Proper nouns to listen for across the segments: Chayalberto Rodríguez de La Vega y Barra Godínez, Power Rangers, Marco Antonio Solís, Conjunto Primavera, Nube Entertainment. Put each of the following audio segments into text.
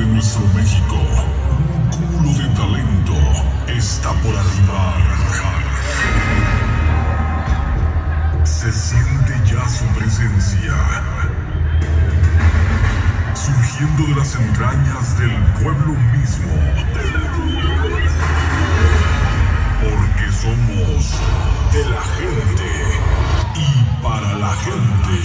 de nuestro México, un cúmulo de talento está por arribar. Se siente ya su presencia, surgiendo de las entrañas del pueblo mismo. Porque somos de la gente y para la gente.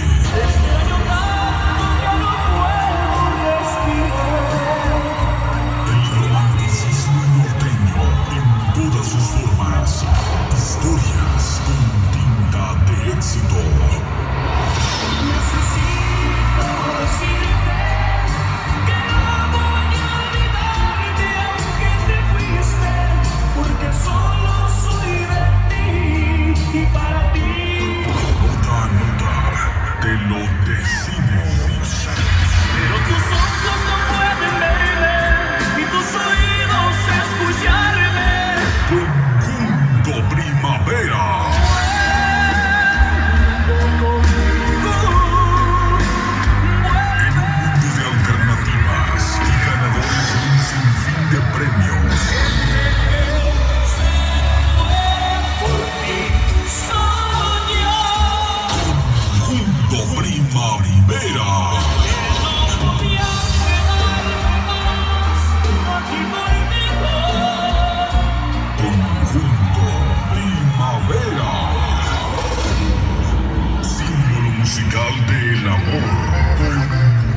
El amor,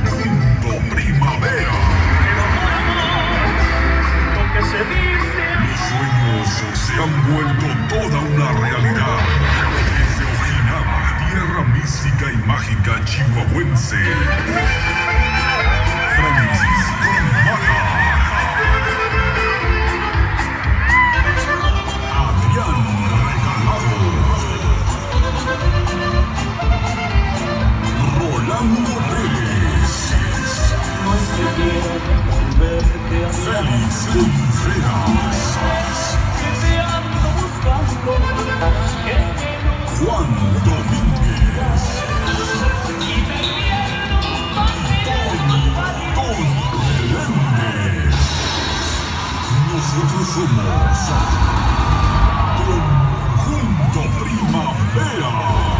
Conjunto Primavera. Los sueños se han vuelto toda una realidad. Desde Ojinaba, tierra mística y mágica chihuahuense, Francisco Maga, Adrián Regalado, Félix Contreras, Juan Domínguez, Don Meléndez. Nosotros somos Conjunto Primavera.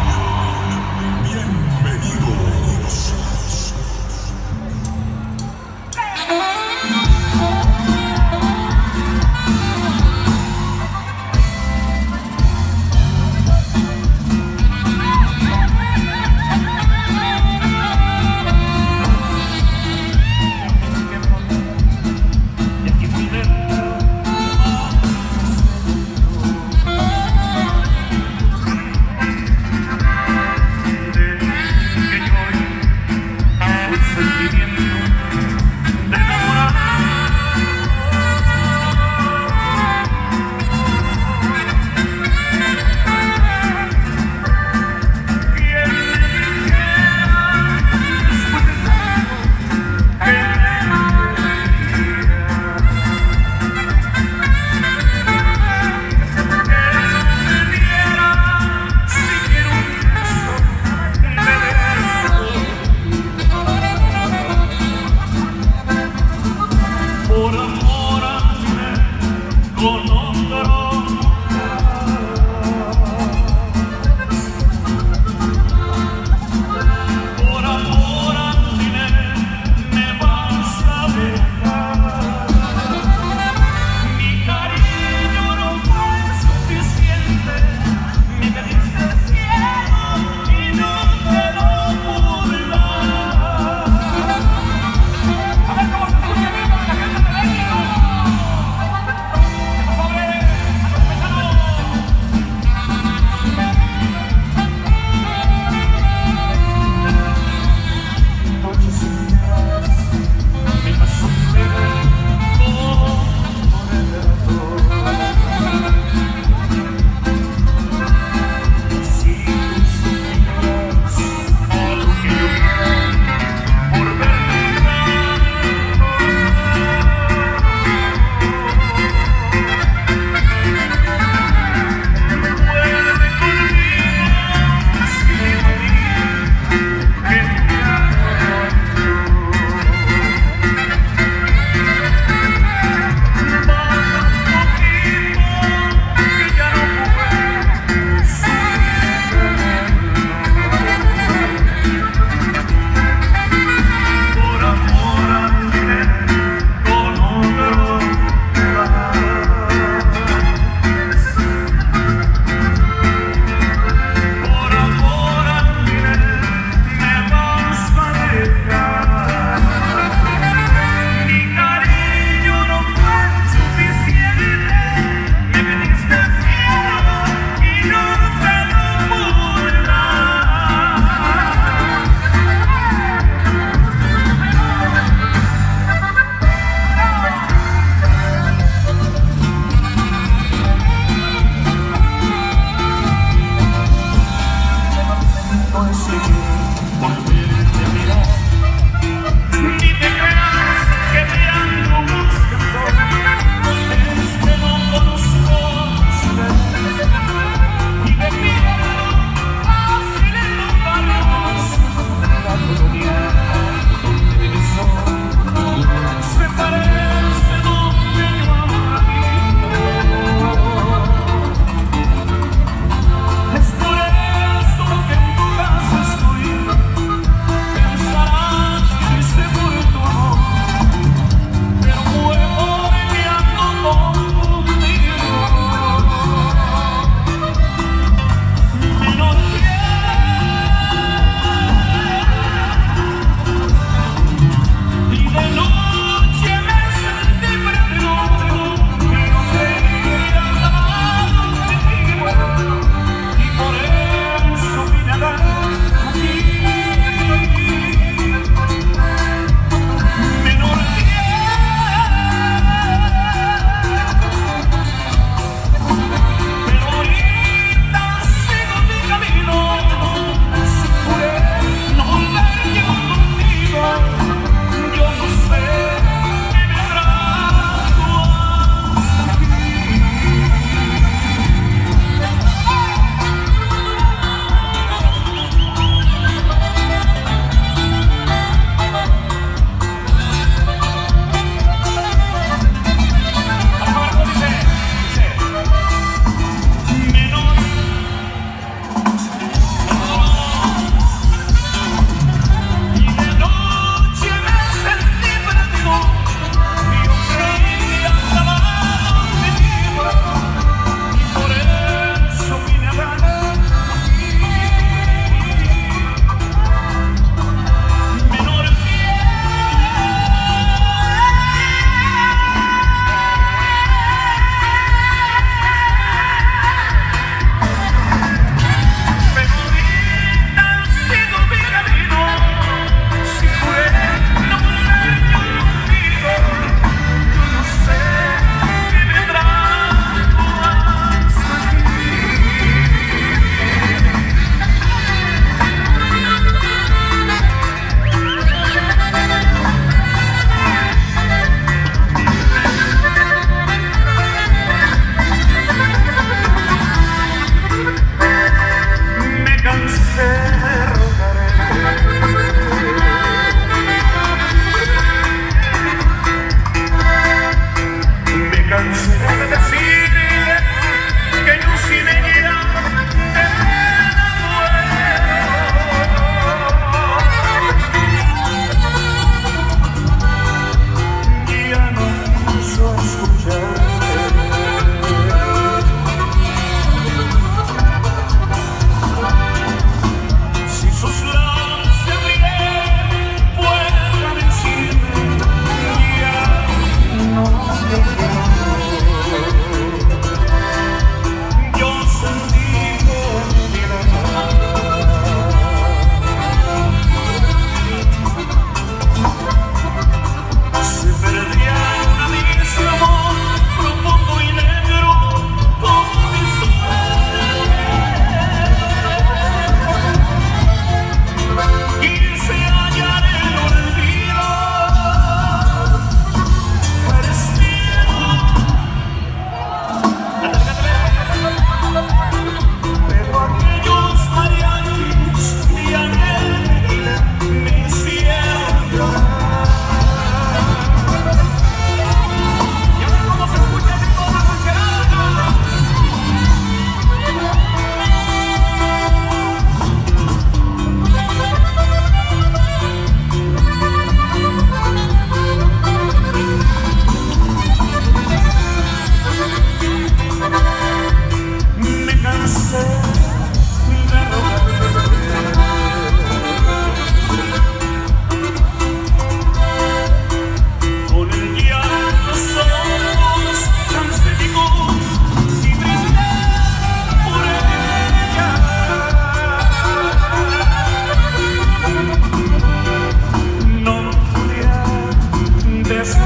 tristes.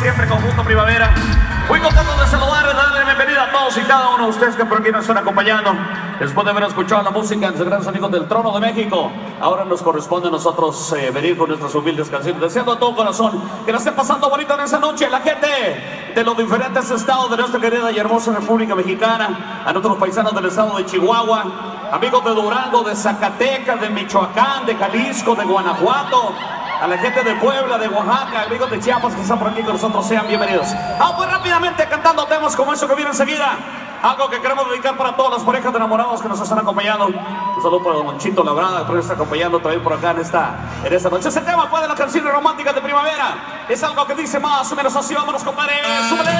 Siempre Conjunto Primavera. Muy contento de saludarles, darle bienvenida a todos y cada uno de ustedes que por aquí nos están acompañando. Después de haber escuchado la música de los grandes amigos del Trono de México, ahora nos corresponde a nosotros venir con nuestras humildes canciones. Deseando a todo corazón que la estén pasando bonita en esa noche. La gente de los diferentes estados de nuestra querida y hermosa República Mexicana, a nuestros paisanos del estado de Chihuahua, amigos de Durango, de Zacatecas, de Michoacán, de Jalisco, de Guanajuato, a la gente de Puebla, de Oaxaca, amigos de Chiapas que están por aquí con nosotros, sean bienvenidos. Vamos pues rápidamente cantando temas como eso que viene enseguida. Algo que queremos dedicar para todas las parejas de enamorados que nos están acompañando. Un saludo para don Chito Labrada, que nos está acompañando también por acá en esta noche. Ese tema fue de las canciones románticas de primavera. Es algo que dice más o menos así. Vámonos, compadre. ¡Súbele!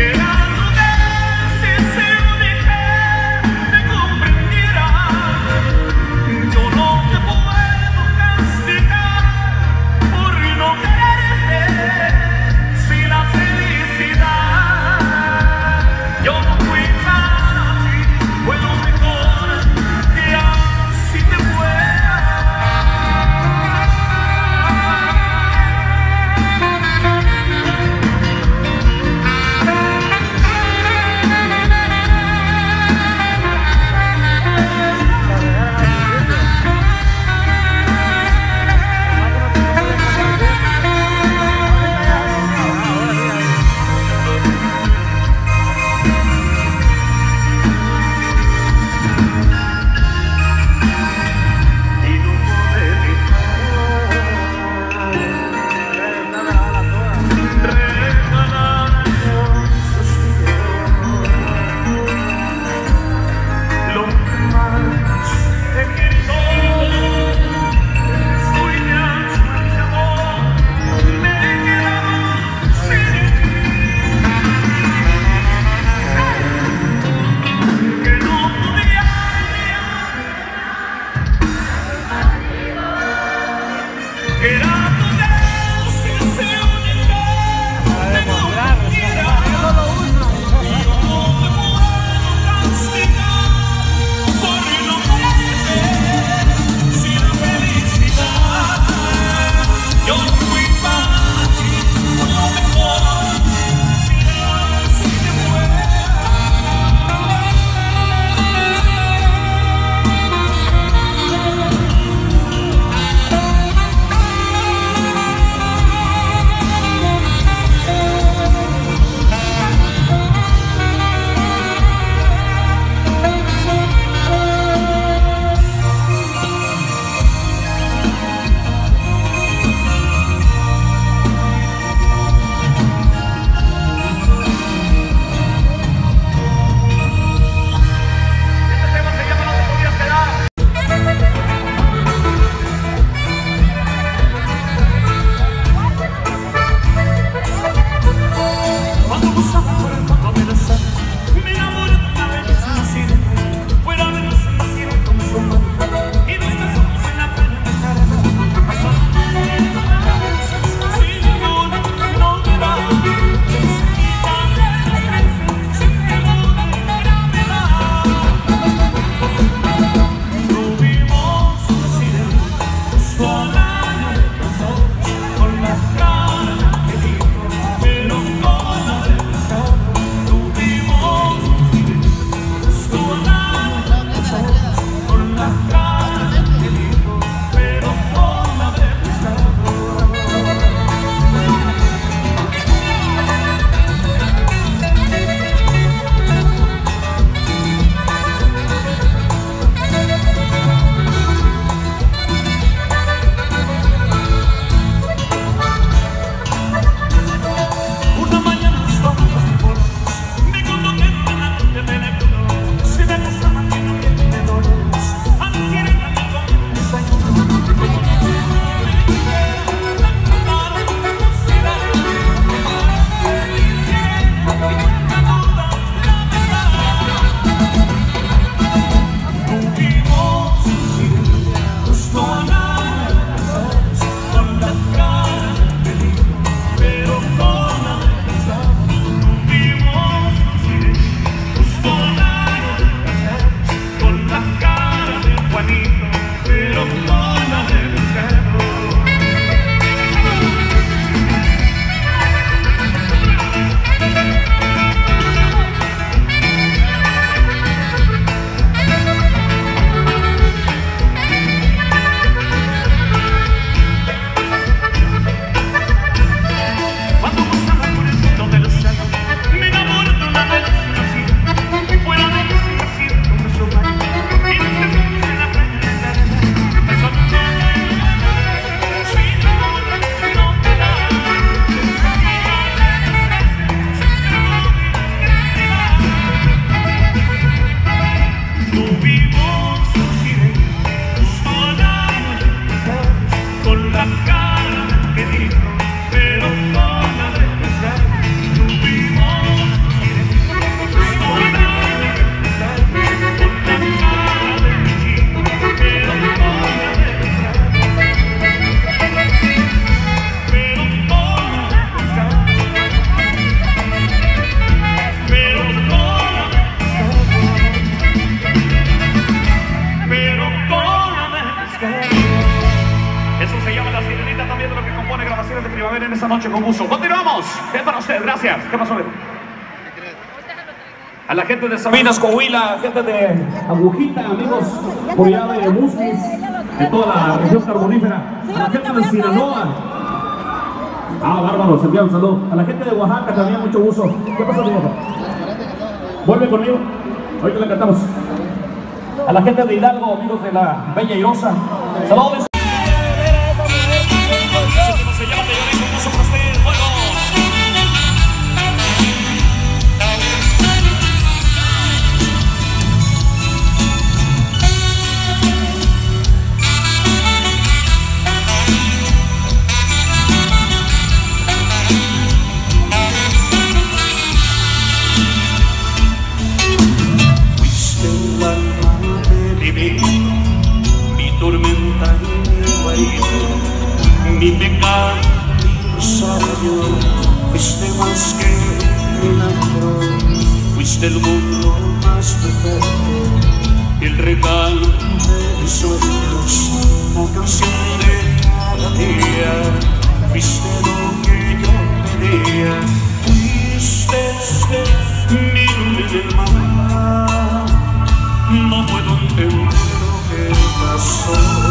¡Gracias! noche con gusto. Continuamos. Es para usted, gracias. ¿Qué pasó, Beto? A la gente de Sabinas, Coahuila, gente de Agujita, amigos por allá de Musquis, de toda la región carbonífera, a la gente de Sinaloa. Ah, bárbaro, se envía un saludo. A la gente de Oaxaca también, mucho gusto. ¿Qué pasó, amigo? Vuelve conmigo, ahorita la cantamos. A la gente de Hidalgo, amigos de la Bella Irosa, saludos. Mi pecado, mi rosario, fuiste más que milagro, fuiste el mundo más perfecto, el regalo de mis ojos, la canción de cada día, fuiste lo que yo pedía, fuiste mi luz del mar, no puedo entender lo que pasó.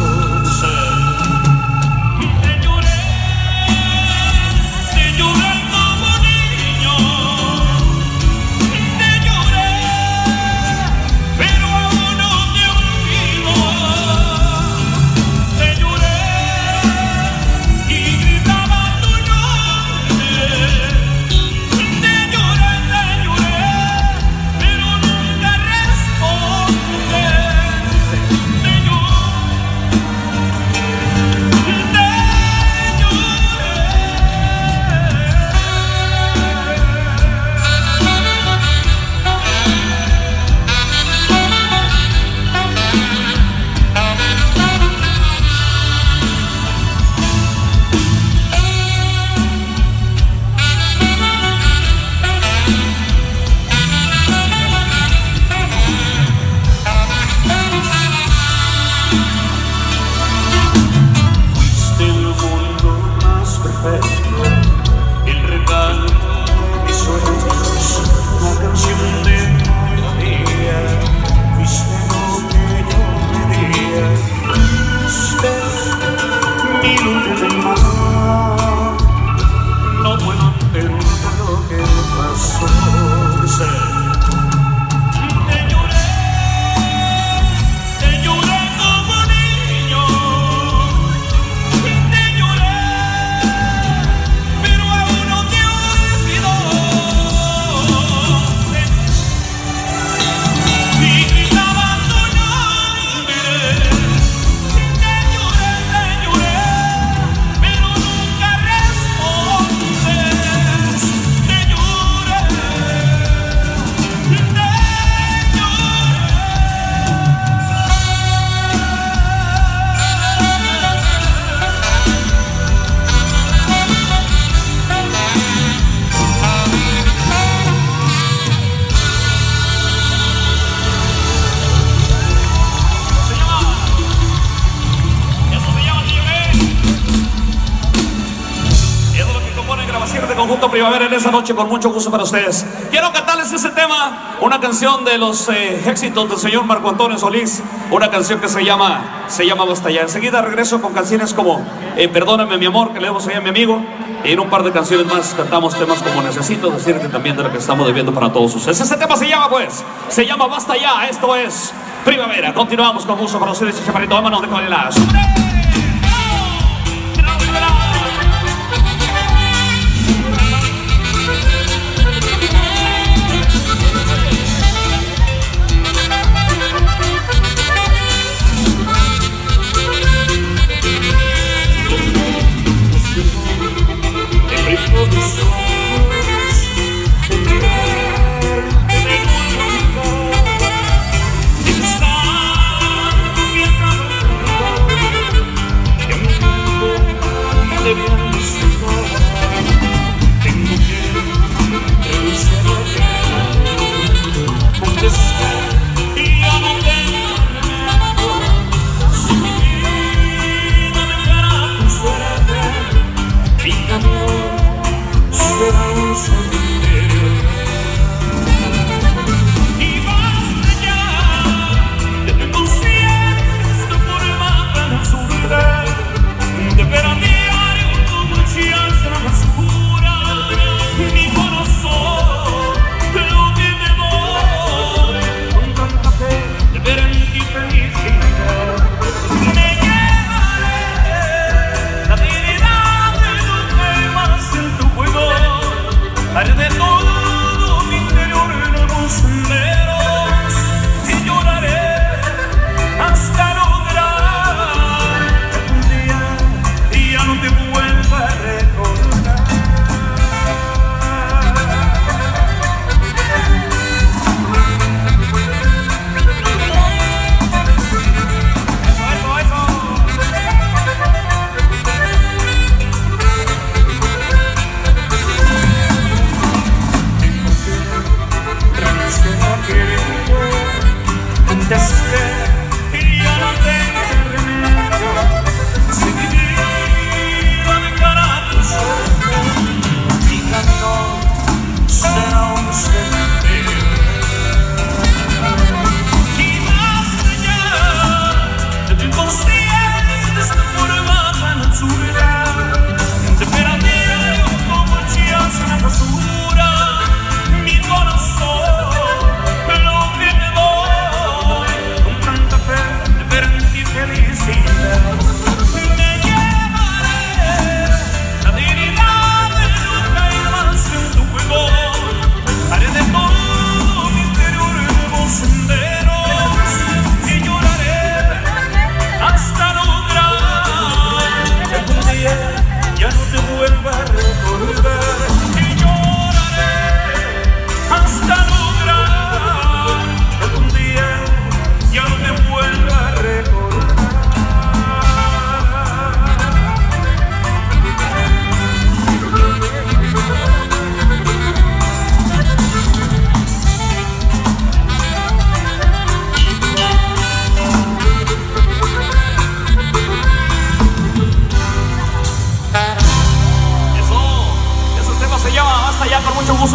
Conjunto Primavera en esa noche con mucho gusto para ustedes. Quiero cantarles ese tema, una canción de los éxitos del señor Marco Antonio Solís, una canción que se llama Basta Ya. Enseguida regreso con canciones como Perdóname mi amor, que le damos allá a mi amigo, y en un par de canciones más cantamos temas como Necesito Decirte también, de lo que estamos debiendo para todos ustedes. Ese tema se llama Basta Ya. Esto es Primavera. Continuamos con gusto para ustedes, chaparrito, vámonos de Coahuila.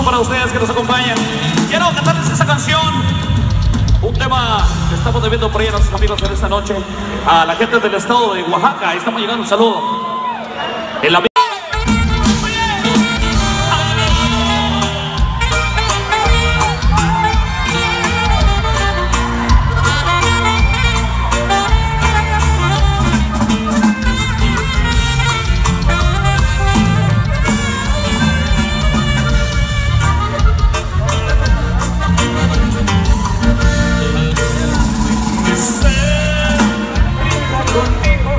Para ustedes que nos acompañan, quiero cantarles esa canción, un tema que estamos debiendo por ahí a nuestros amigos en esta noche, a la gente del estado de Oaxaca. Ahí estamos llegando, un saludo en la... contigo,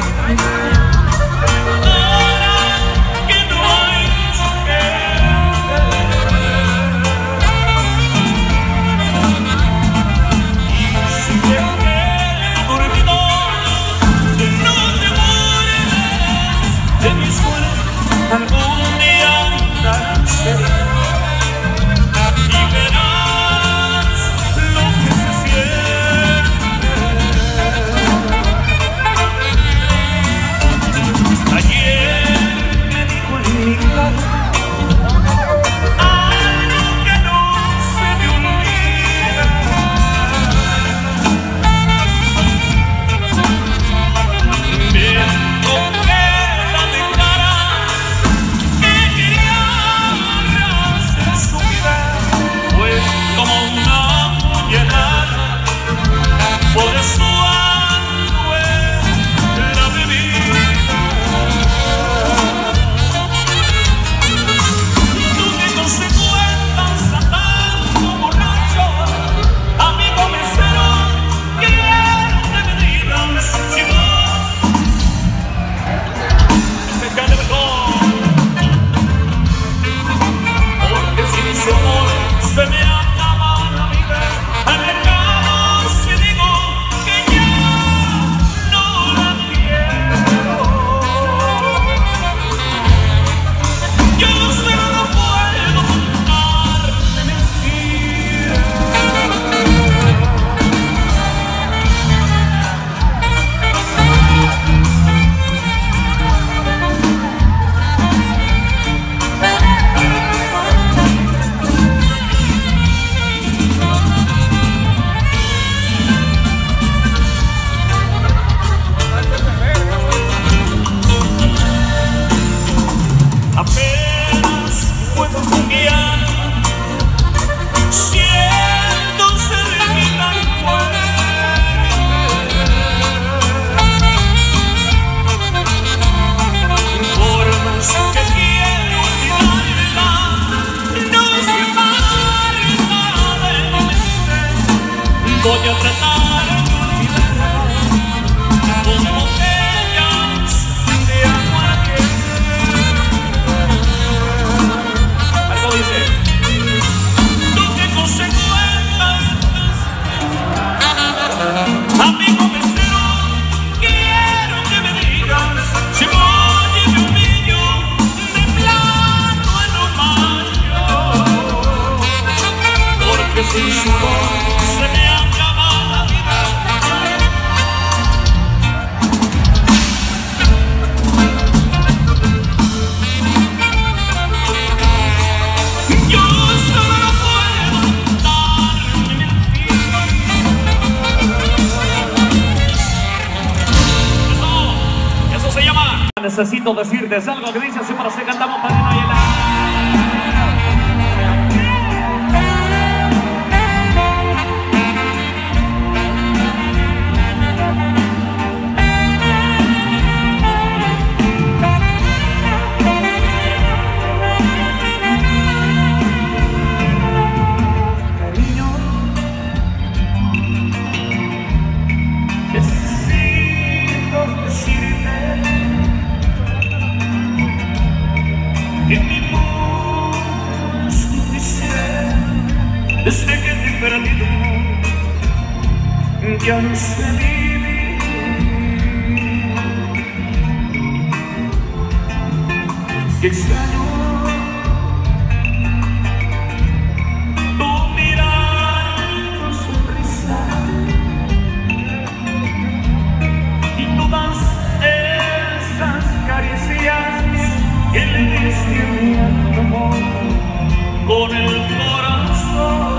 voy a tratar de olvidar tus botellas de agua que... Algo dice. Tú que no se cuentas, amigo mesero, quiero que me digas si voy y me humillo de plano en lo malo, porque si su voz se me acaba la vida. Yo solo puedo dar mi mentira. Eso se llama necesito decirte, es algo que dice así, para se cantamos para no llegar. Desde que te he perdido, ya no sé vivir. Y extraño tu mirar, tu sonrisa y todas esas caricias que le diste a mi amor con el corazón.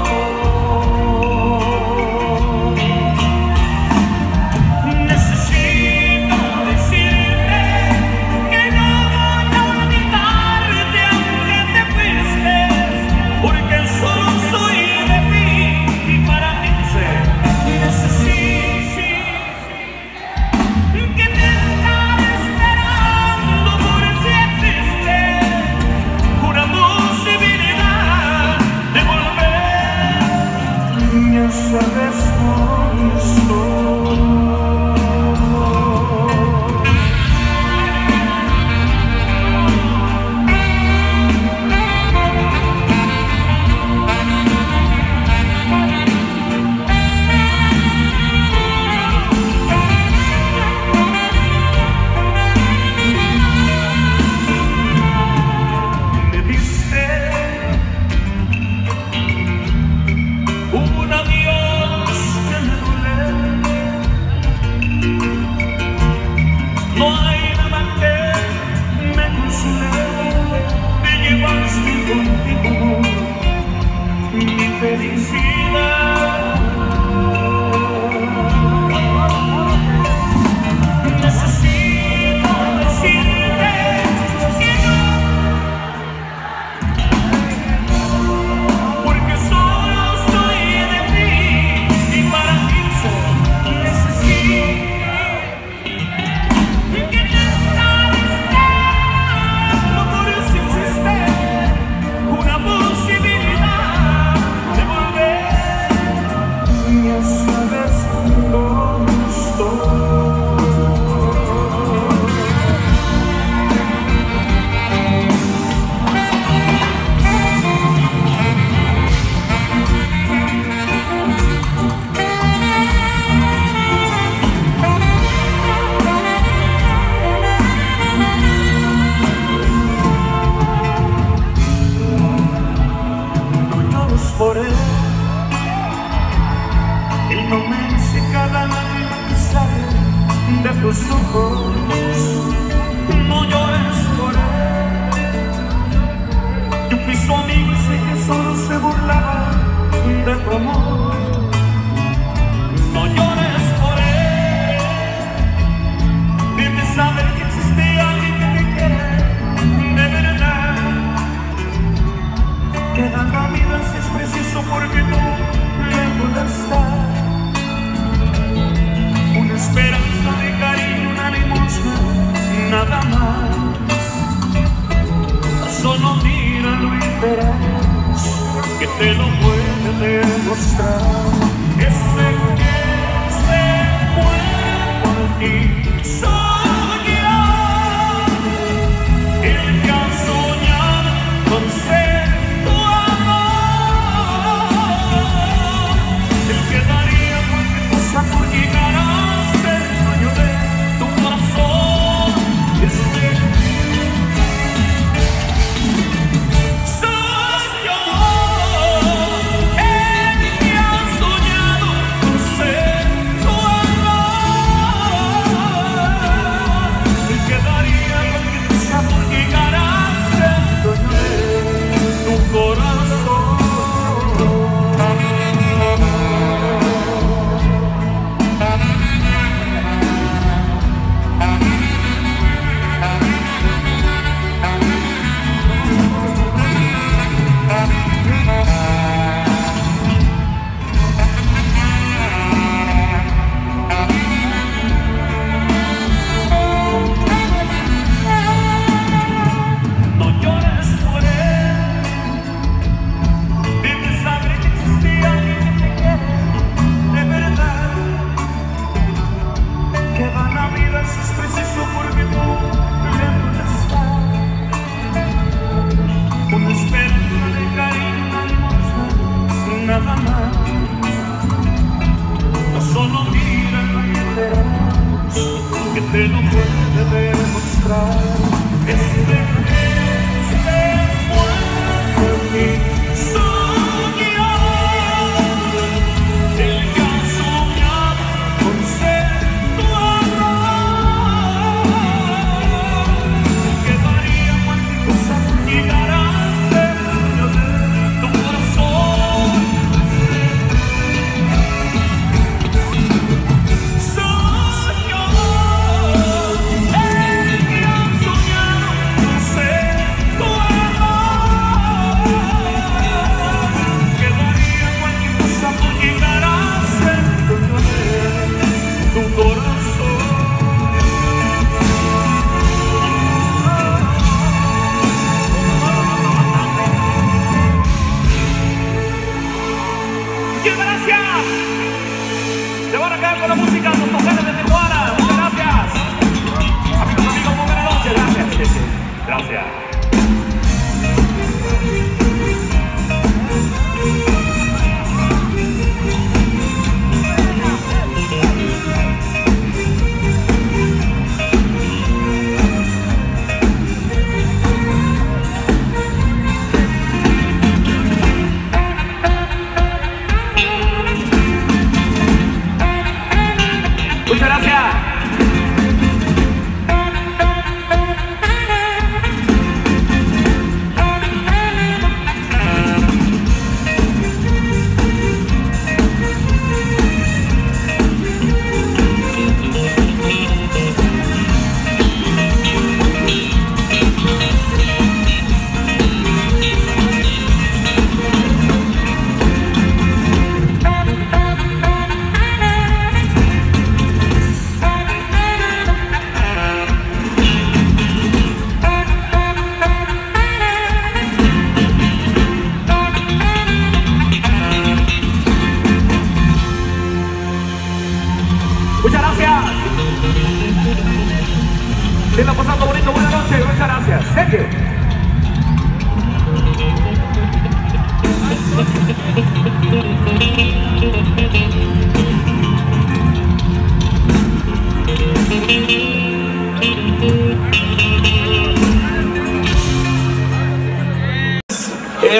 Que te lo puede demostrar.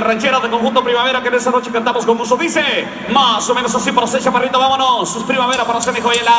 Ranchera de Conjunto Primavera, que en esa noche cantamos con gusto. Dice, más o menos así para ser chaparrito, vámonos. Sus Primavera para ser Joyela.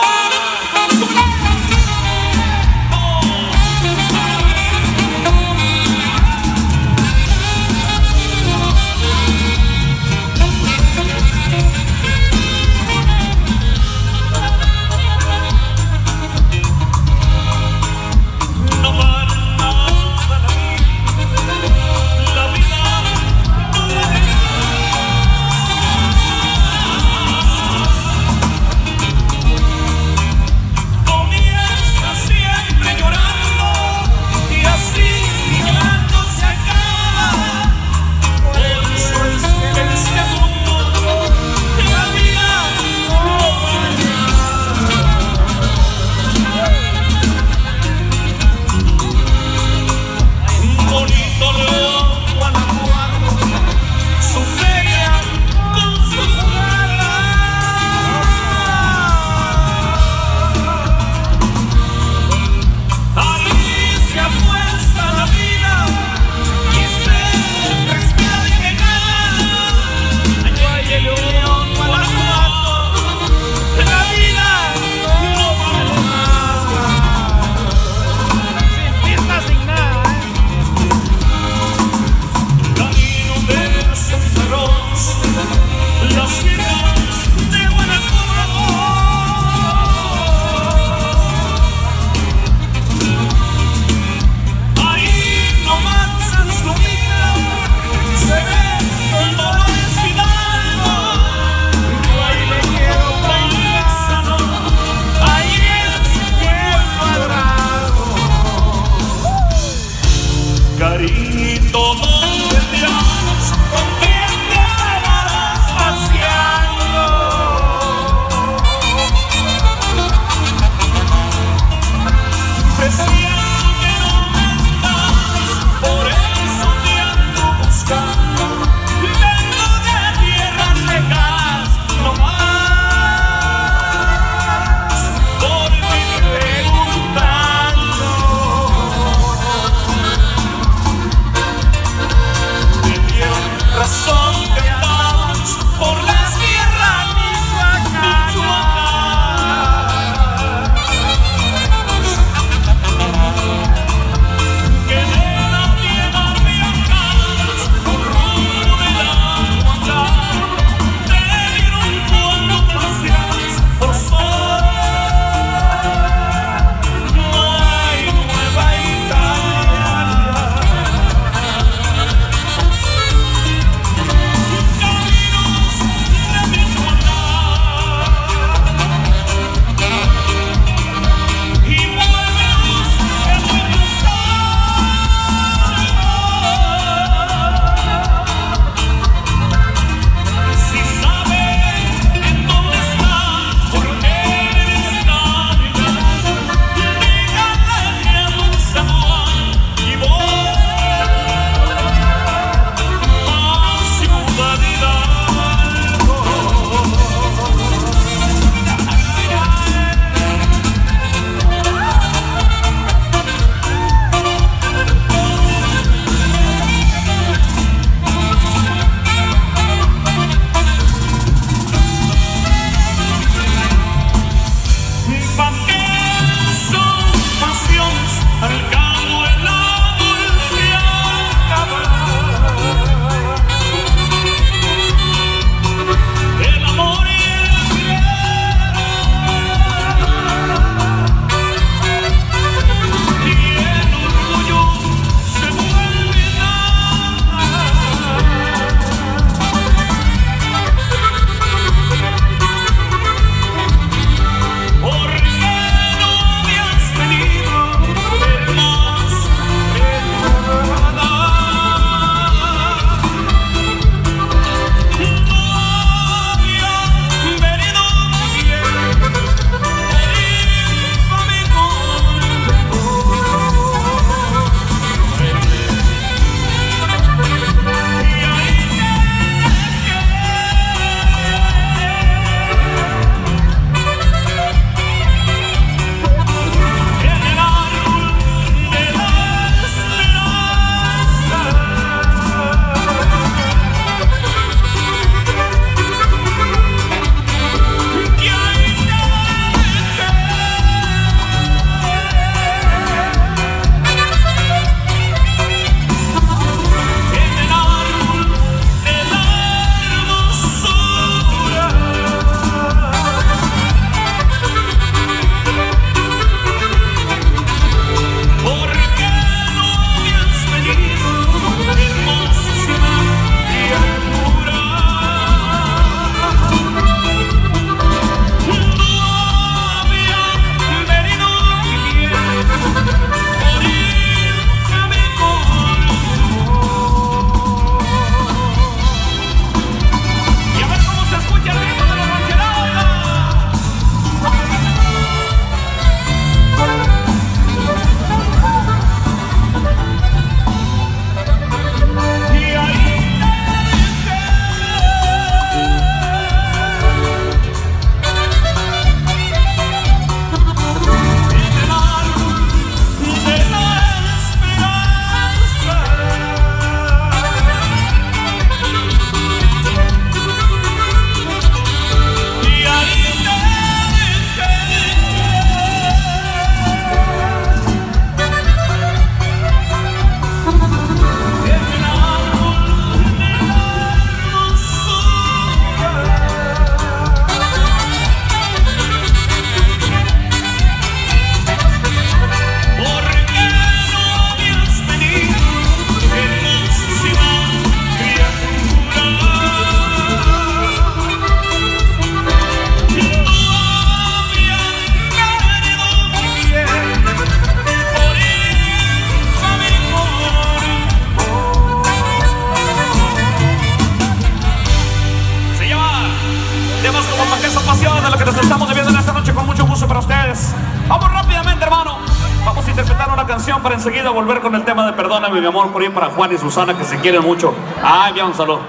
que nos estamos debiendo en esta noche con mucho gusto para ustedes. Vamos rápidamente, hermano. Vamos a interpretar una canción para enseguida volver con el tema de Perdóname, mi amor, por ahí para Juan y Susana, que se quieren mucho. Ay, ya un saludo.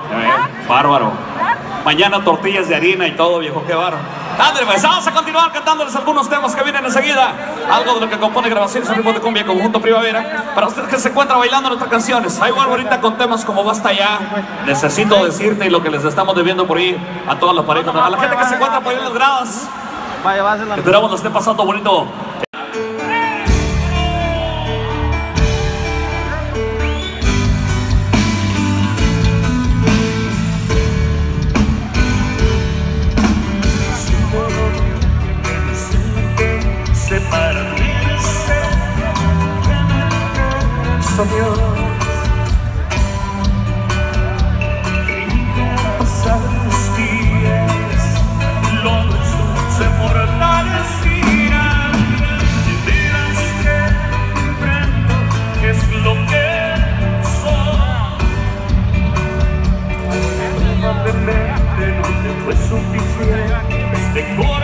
Bárbaro. Mañana tortillas de harina y todo, viejo, qué bárbaro. Andrés, pues vamos a continuar cantándoles algunos temas que vienen enseguida. Algo de lo que compone grabaciones en ritmo de cumbia Conjunto Primavera. Para usted que se encuentra bailando nuestras canciones, hay vuelvo ahorita con temas como Basta Ya, Necesito Decirte, y lo que les estamos debiendo por ahí a todas las parejas, a la gente que se encuentra por ahí en las gradas. Esperamos lo esté pasando bonito. Soñó y pasaron los días, los dos se fortalecían. Dirás que comprendo que es lo que soy. Probablemente no te fue suficiente.